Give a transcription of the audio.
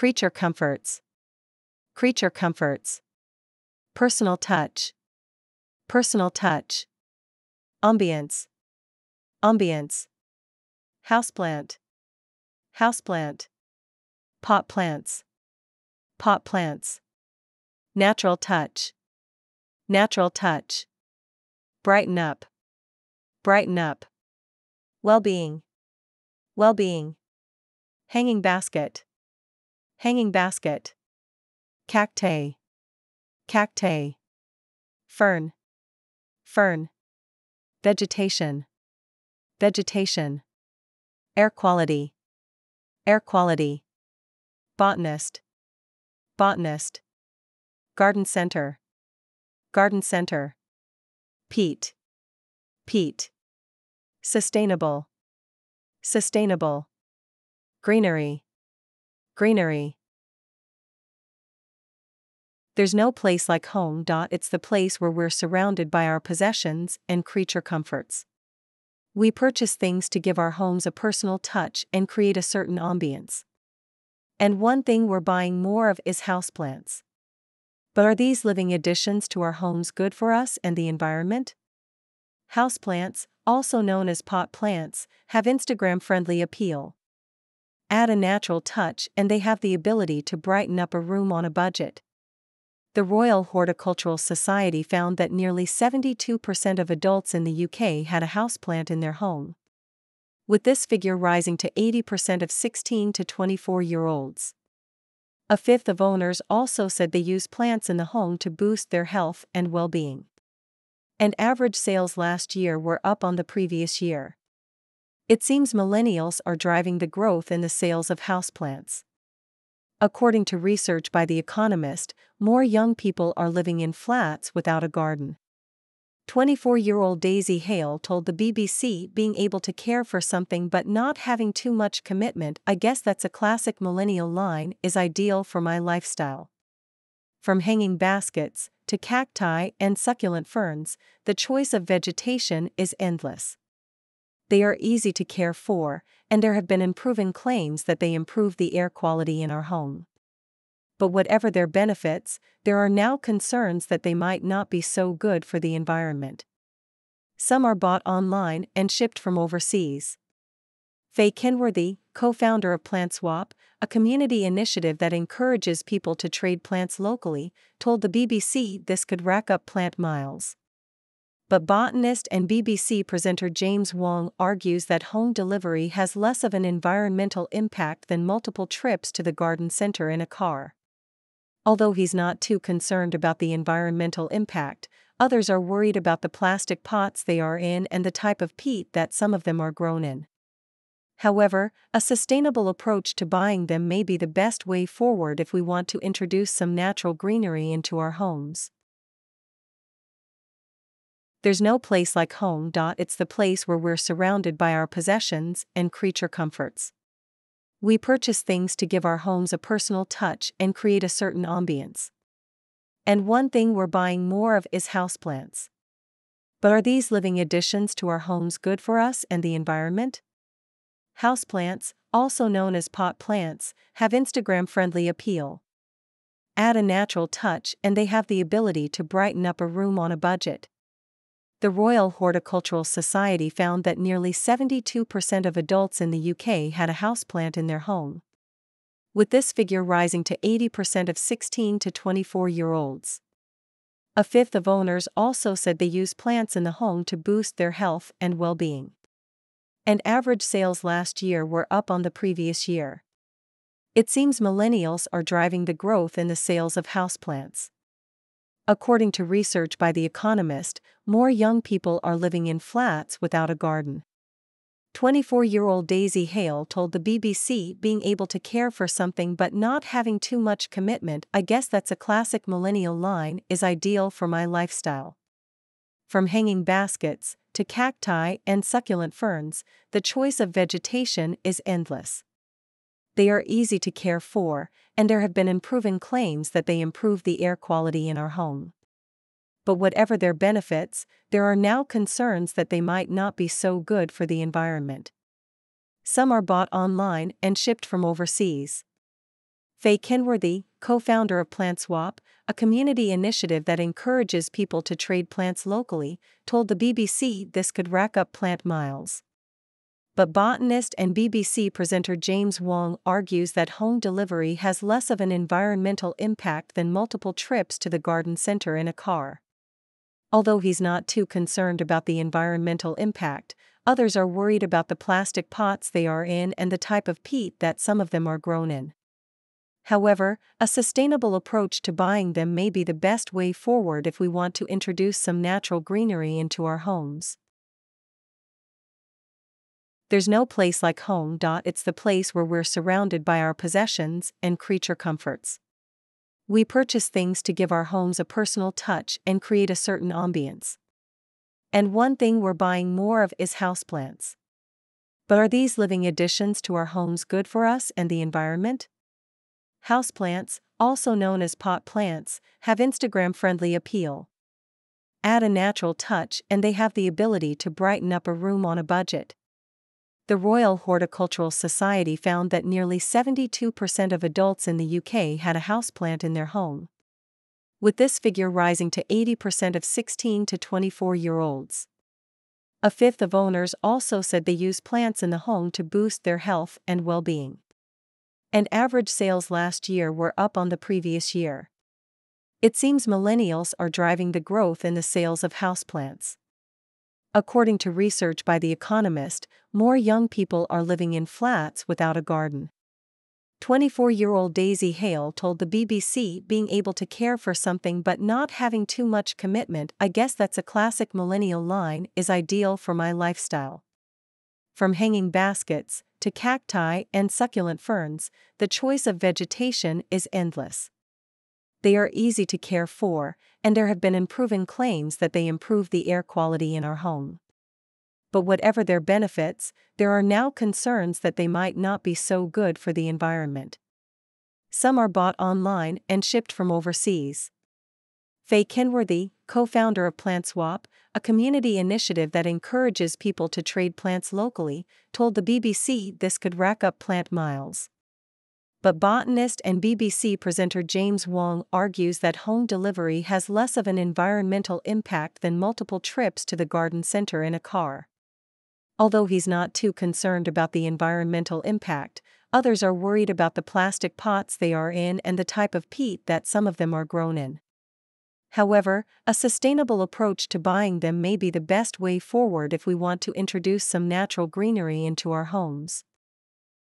Creature comforts. Creature comforts. Personal touch. Personal touch. Ambience. Ambience. Houseplant. Houseplant. Pot plants. Pot plants. Natural touch. Natural touch. Brighten up. Brighten up. Well-being. Well-being. Hanging basket. Hanging basket. Cacti. Cacti. Fern. Fern. Vegetation. Vegetation. Air quality. Air quality. Botanist. Botanist. Garden center. Garden center. Peat. Peat. Sustainable. Sustainable. Greenery. Greenery. There's no place like home. It's the place where we're surrounded by our possessions and creature comforts. We purchase things to give our homes a personal touch and create a certain ambience. And one thing we're buying more of is houseplants. But are these living additions to our homes good for us and the environment? Houseplants, also known as pot plants, have Instagram-friendly appeal. Add a natural touch and they have the ability to brighten up a room on a budget. The Royal Horticultural Society found that nearly 72% of adults in the UK had a houseplant in their home, with this figure rising to 80% of 16 to 24-year-olds. A fifth of owners also said they use plants in the home to boost their health and well-being. And average sales last year were up on the previous year. It seems millennials are driving the growth in the sales of houseplants. According to research by The Economist, more young people are living in flats without a garden. 24-year-old Daisy Hale told the BBC, "Being able to care for something but not having too much commitment, I guess that's a classic millennial line, is ideal for my lifestyle." From hanging baskets to cacti and succulent ferns, the choice of vegetation is endless. They are easy to care for, and there have been improving claims that they improve the air quality in our home. But whatever their benefits, there are now concerns that they might not be so good for the environment. Some are bought online and shipped from overseas. Faye Kenworthy, co-founder of PlantSwap, a community initiative that encourages people to trade plants locally, told the BBC this could rack up plant miles. But botanist and BBC presenter James Wong argues that home delivery has less of an environmental impact than multiple trips to the garden center in a car. Although he's not too concerned about the environmental impact, others are worried about the plastic pots they are in and the type of peat that some of them are grown in. However, a sustainable approach to buying them may be the best way forward if we want to introduce some natural greenery into our homes. There's no place like home. It's the place where we're surrounded by our possessions and creature comforts. We purchase things to give our homes a personal touch and create a certain ambience. And one thing we're buying more of is houseplants. But are these living additions to our homes good for us and the environment? Houseplants, also known as pot plants, have Instagram-friendly appeal. Add a natural touch and they have the ability to brighten up a room on a budget. The Royal Horticultural Society found that nearly 72% of adults in the UK had a houseplant in their home, with this figure rising to 80% of 16 to 24-year-olds. A fifth of owners also said they use plants in the home to boost their health and well-being. And average sales last year were up on the previous year. It seems millennials are driving the growth in the sales of houseplants. According to research by The Economist, more young people are living in flats without a garden. 24-year-old Daisy Hale told the BBC, "Being able to care for something but not having too much commitment, I guess that's a classic millennial line, is ideal for my lifestyle." From hanging baskets to cacti and succulent ferns, the choice of vegetation is endless. They are easy to care for, and there have been improving claims that they improve the air quality in our home. But whatever their benefits, there are now concerns that they might not be so good for the environment. Some are bought online and shipped from overseas. Faye Kenworthy, co-founder of PlantSwap, a community initiative that encourages people to trade plants locally, told the BBC this could rack up plant miles. But botanist and BBC presenter James Wong argues that home delivery has less of an environmental impact than multiple trips to the garden centre in a car. Although he's not too concerned about the environmental impact, others are worried about the plastic pots they are in and the type of peat that some of them are grown in. However, a sustainable approach to buying them may be the best way forward if we want to introduce some natural greenery into our homes. There's no place like home. It's the place where we're surrounded by our possessions and creature comforts. We purchase things to give our homes a personal touch and create a certain ambience. And one thing we're buying more of is houseplants. But are these living additions to our homes good for us and the environment? Houseplants, also known as pot plants, have Instagram-friendly appeal. Add a natural touch and they have the ability to brighten up a room on a budget. The Royal Horticultural Society found that nearly 72% of adults in the UK had a houseplant in their home, with this figure rising to 80% of 16 to 24-year-olds. A fifth of owners also said they use plants in the home to boost their health and well-being. And average sales last year were up on the previous year. It seems millennials are driving the growth in the sales of houseplants. According to research by The Economist, more young people are living in flats without a garden. 24-year-old Daisy Hale told the BBC being able to care for something but not having too much commitment, "I guess that's a classic millennial line, is ideal for my lifestyle." From hanging baskets to cacti and succulent ferns, the choice of vegetation is endless. They are easy to care for, and there have been improving claims that they improve the air quality in our home. But whatever their benefits, there are now concerns that they might not be so good for the environment. Some are bought online and shipped from overseas. Faye Kenworthy, co-founder of PlantSwap, a community initiative that encourages people to trade plants locally, told the BBC this could rack up plant miles. But botanist and BBC presenter James Wong argues that home delivery has less of an environmental impact than multiple trips to the garden centre in a car. Although he's not too concerned about the environmental impact, others are worried about the plastic pots they are in and the type of peat that some of them are grown in. However, a sustainable approach to buying them may be the best way forward if we want to introduce some natural greenery into our homes.